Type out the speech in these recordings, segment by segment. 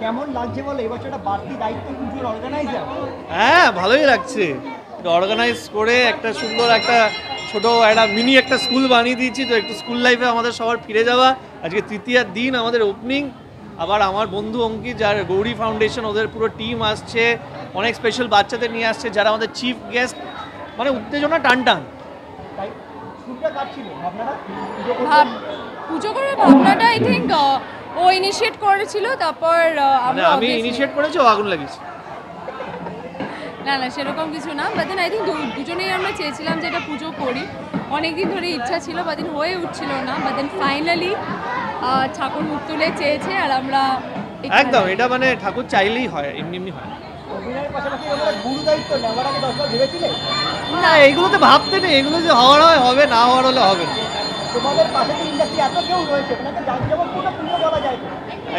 কেমন লাগছে বল এই বছরটা বাড়তি দায়িত্ব পুজোর অর্গানাইজার? হ্যাঁ ভালোই লাগছে, অর্গানাইজ করে একটা সুন্দর একটা ছোট একটা মিনি একটা স্কুল বানিয়ে দিয়েছি, তো একটু স্কুল লাইফে আমাদের সবার ফিরে যাওয়া। আজকে তৃতীয় দিন আমাদের ওপেনিং, আবার আমার বন্ধু অঙ্কিত যার গৌরি ফাউন্ডেশন, ওদের পুরো টিম আসছে, অনেক স্পেশাল বাচ্চাদের নিয়ে আসছে যারা আমাদের চিফ গেস্ট, মানে উত্তেজনা টান টান। পুজো করার ভাবনাটা আই থিঙ্ক ও ইনিশিয়েট করেছিল, তারপর আমি ইনিশিয়েট করেছি, ও আগুন লাগিয়েছি। না না সেরকম কিছু না, বাট দেন আই থিঙ্ক দুজনেই আমরা চেয়েছিলাম যে এটা পুজো করি, অনেকদিন ধরে ইচ্ছা ছিল, বাট দেন হয়ে উঠছিল না, বাট দেন ফাইনালি ঠাকুর মুখ তুলে চেয়েছে আর আমরা একদম, এটা মানে ঠাকুর চাইলেই হয়, এমনি এমনি হয়। না এগুলোতে ভাবতে নেই, এগুলো যে হওয়ার হয় হবে, না হওয়ার হলে হবে না।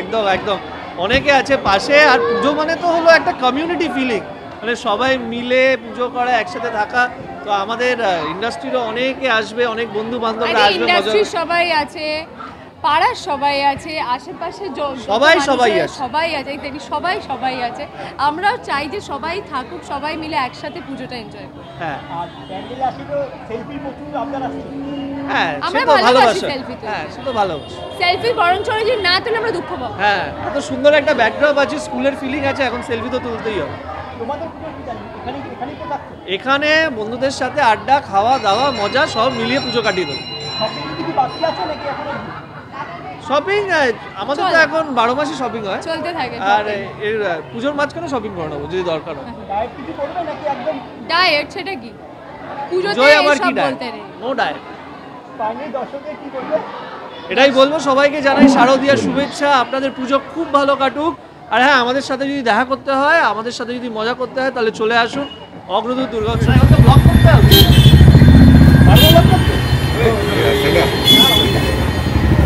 একদম একদম, অনেকে আছে পাশে, আর পুজো মানে তো হলো একটা কমিউনিটি ফিলিং, মানে সবাই মিলে পুজো করা, একসাথে থাকা। তো আমাদের ইন্ডাস্ট্রিরও অনেকে আসবে, অনেক বন্ধু বান্ধবরা আসবে, ইন্ডাস্ট্রির সবাই আছে, পাড়ার সবাই আছে, আশেপাশে সবাই আছে, দেখি সবাই আছে। আমরা চাই যে সবাই থাকুক, সবাই মিলে একসাথে পুজোটা এনজয় করি। হ্যাঁ আর প্যান্ডেলে আসি তো সেলফি প্রচুর আপনারা আসেন। হ্যাঁ আমরা ভালোবাসি সেলফি, তো হ্যাঁ সেটা ভালোবাসি সেলফি, বরং চলে যে না তুলে আমরা দুঃখ পাবো। হ্যাঁ এত সুন্দর একটা ব্যাকগ্রাউন্ড আছে, স্কুলের ফিলিং আছে, এখন সেলফি তো তুলতেই হবে। তোমাদের পুজো কি জানি এখানেই তো থাকছো, এখানে বন্ধুদের সাথে আড্ডা, খাওয়া দাওয়া, মজা সব মিলিয়ে পুজো কাটিয়ে দেবো। কিছু বাকি আছে নাকি এখন? শপিং আমাদের তো এখন 12 মাসই শপিং হয়, চলতে থাকে, আর এর পুজোর মাঝখানে শপিং করে নেবো যদি দরকার হয়। ডায়েট কিছু করবে নাকি? একদম ডায়েট সেটা কি পুজোতে সব বলতে নেই, নো ডায়েট। ফাইনালি দর্শকদের কি বলবো? এটাই বলবো সবাইকে জানাই শারদিয়ার শুভেচ্ছা, আপনাদের পুজো খুব ভালো কাটুক। আর হ্যাঁ আমাদের সাথে যদি দেখা করতে হয়, আমাদের সাথে যদি মজা করতে হয় তাহলে চলে আসুন অগ্রদূত দুর্গা উৎসবে। ব্লগ করতে হবে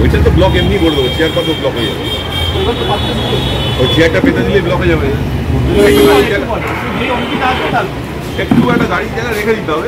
ওইটা তো ব্লক এমনি করে দেবো, চেয়ার কত ব্লক হয়ে যাবে, ওই চেয়ারটা পেতে দিলে ব্লক হয়ে যাবে। একটু একটা গাড়ির জায়গা রেখে দিতে হবে,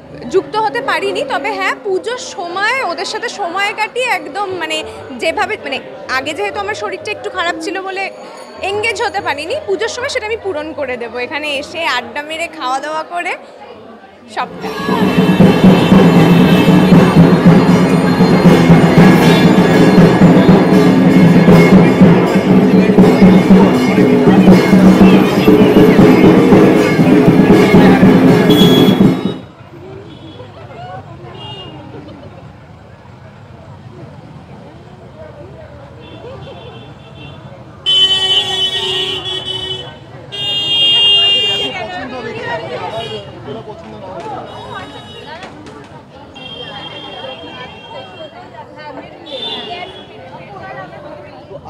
যুক্ত হতে পারিনি, তবে হ্যাঁ পুজোর সময় ওদের সাথে সময় কাটিয়ে একদম মানে যেভাবে মানে আগে যেহেতু আমার শরীরটা একটু খারাপ ছিল বলে এঙ্গেজ হতে পারিনি, পুজোর সময় সেটা আমি পূরণ করে দেবো এখানে এসে আড্ডা মেরে, খাওয়া দাওয়া করে সবটা।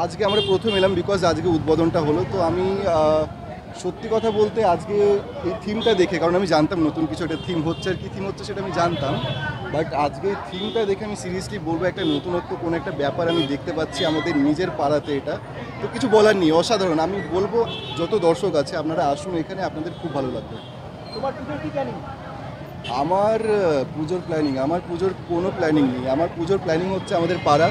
আজকে আমরা প্রথম এলাম বিকজ আজকে উদ্বোধনটা হলো, তো আমি সত্যি কথা বলতে আজকে এই থিমটা দেখে, কারণ আমি জানতাম নতুন কিছু একটা থিম হচ্ছে, আর কি থিম হচ্ছে সেটা আমি জানতাম, বাট আজকে এই থিমটা দেখে আমি সিরিয়াসলি বলবো একটা নতুনত্ব কোনো একটা ব্যাপার আমি দেখতে পাচ্ছি আমাদের নিজের পাড়াতে, এটা তো কিছু বলার নেই, অসাধারণ। আমি বলবো যত দর্শক আছে আপনারা আসুন এখানে, আপনাদের খুব ভালো লাগবে। তোমার পুজোর কি প্ল্যানিং? আমার পুজোর কোনো প্ল্যানিং নেই, আমার পুজোর প্ল্যানিং হচ্ছে আমাদের পাড়া,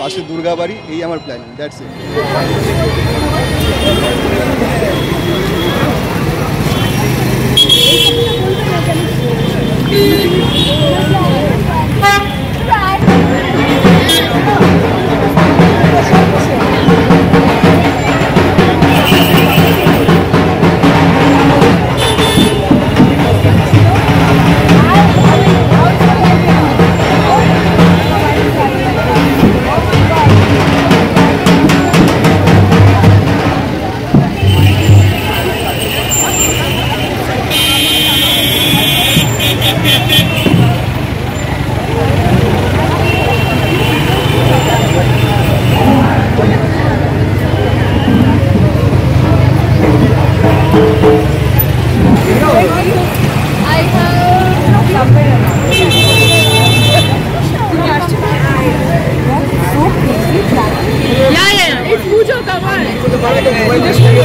পাশে দুর্গা বাড়ি, এই আমার planning, that's it. Yeah, it's Mujo, come on.